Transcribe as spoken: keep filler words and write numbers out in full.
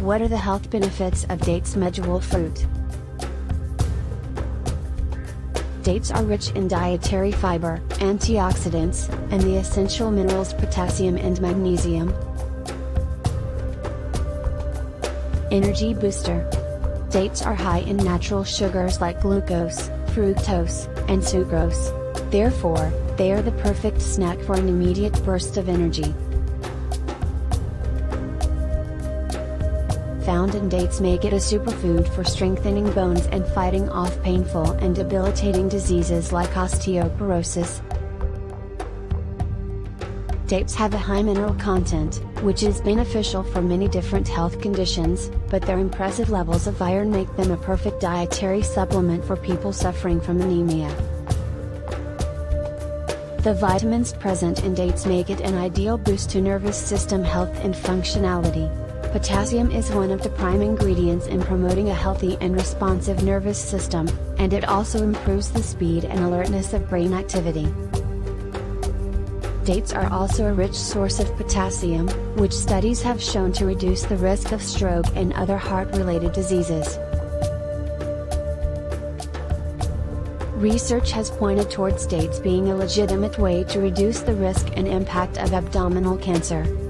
What are the health benefits of dates? Medjool fruit. Dates are rich in dietary fiber, antioxidants, and the essential minerals potassium and magnesium. Energy booster. Dates are high in natural sugars like glucose, fructose, and sucrose. Therefore, they are the perfect snack for an immediate burst of energy. Found in dates make it a superfood for strengthening bones and fighting off painful and debilitating diseases like osteoporosis. Dates have a high mineral content, which is beneficial for many different health conditions, but their impressive levels of iron make them a perfect dietary supplement for people suffering from anemia. The vitamins present in dates make it an ideal boost to nervous system health and functionality. Potassium is one of the prime ingredients in promoting a healthy and responsive nervous system, and it also improves the speed and alertness of brain activity. Dates are also a rich source of potassium, which studies have shown to reduce the risk of stroke and other heart-related diseases. Research has pointed towards dates being a legitimate way to reduce the risk and impact of abdominal cancer.